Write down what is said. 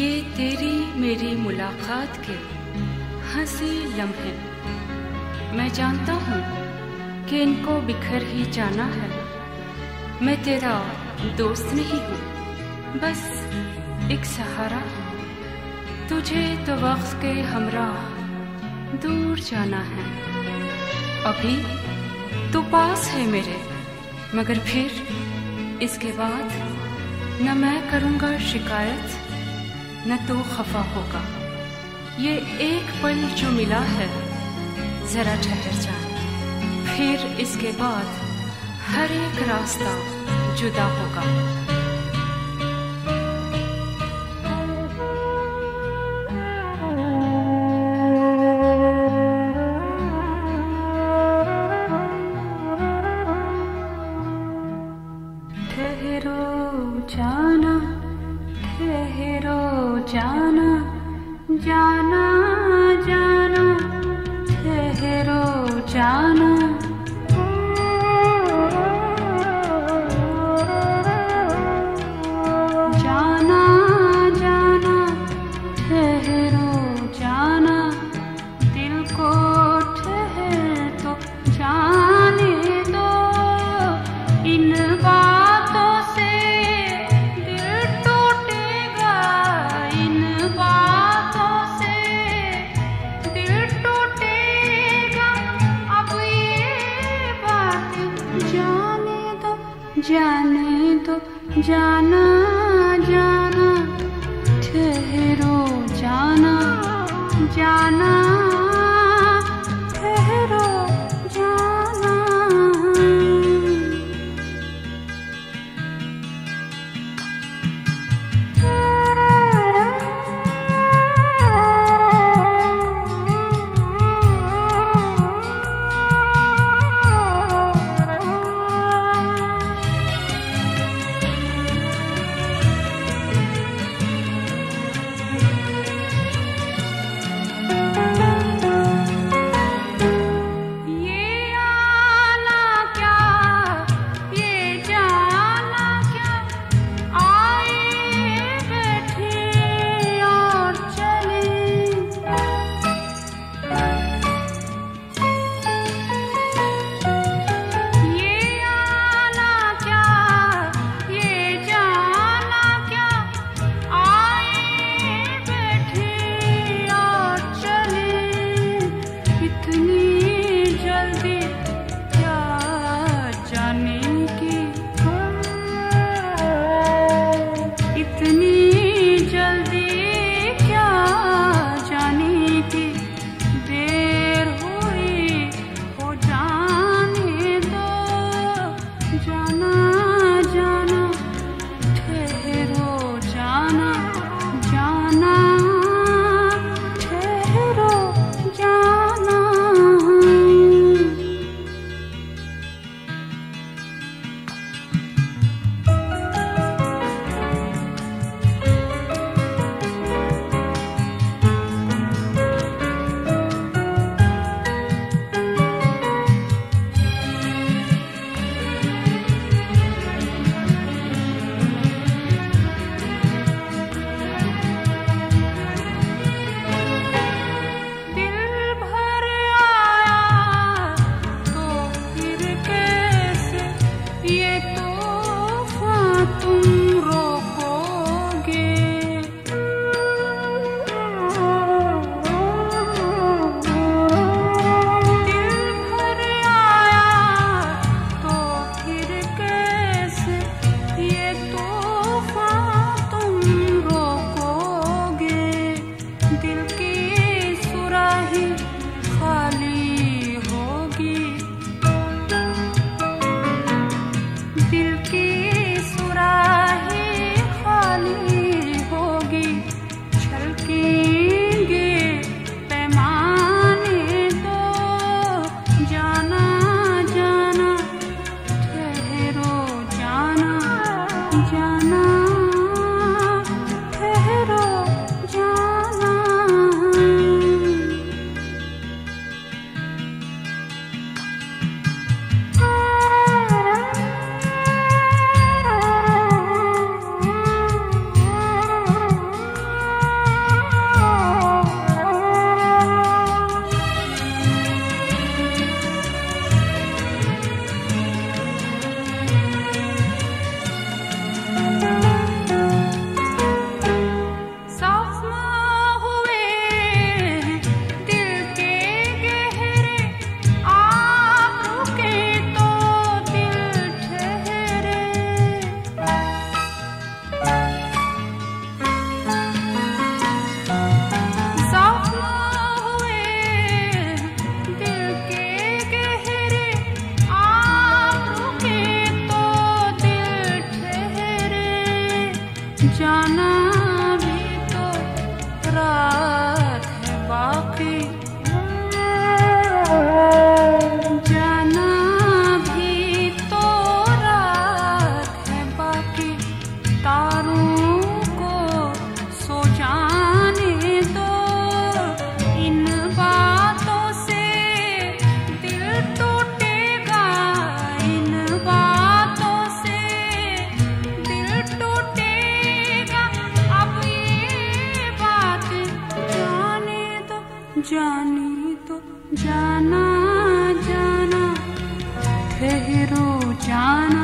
ये तेरी मेरी मुलाकात के हंसी लम्हे, मैं जानता हूँ कि इनको बिखर ही जाना है। मैं तेरा दोस्त नहीं हूँ, बस एक सहारा। तुझे तो वक्त के हमराह दूर जाना है। अभी तो पास है मेरे, मगर फिर इसके बाद न मैं करूँगा शिकायत, न तो खफा होगा। ये एक पल जो मिला है, जरा ठहर जा। फिर इसके बाद हर एक रास्ता जुदा होगा। जाना जाना जाना ठहरो जाना, जाना जाना ठहरो जाना, दिल को ठहर तो जाने दो। इन बातों से जाने दो, जाना जाना ठहरो जाना, जाना ठहरो जाना। जाना जाना ठहरो जाना।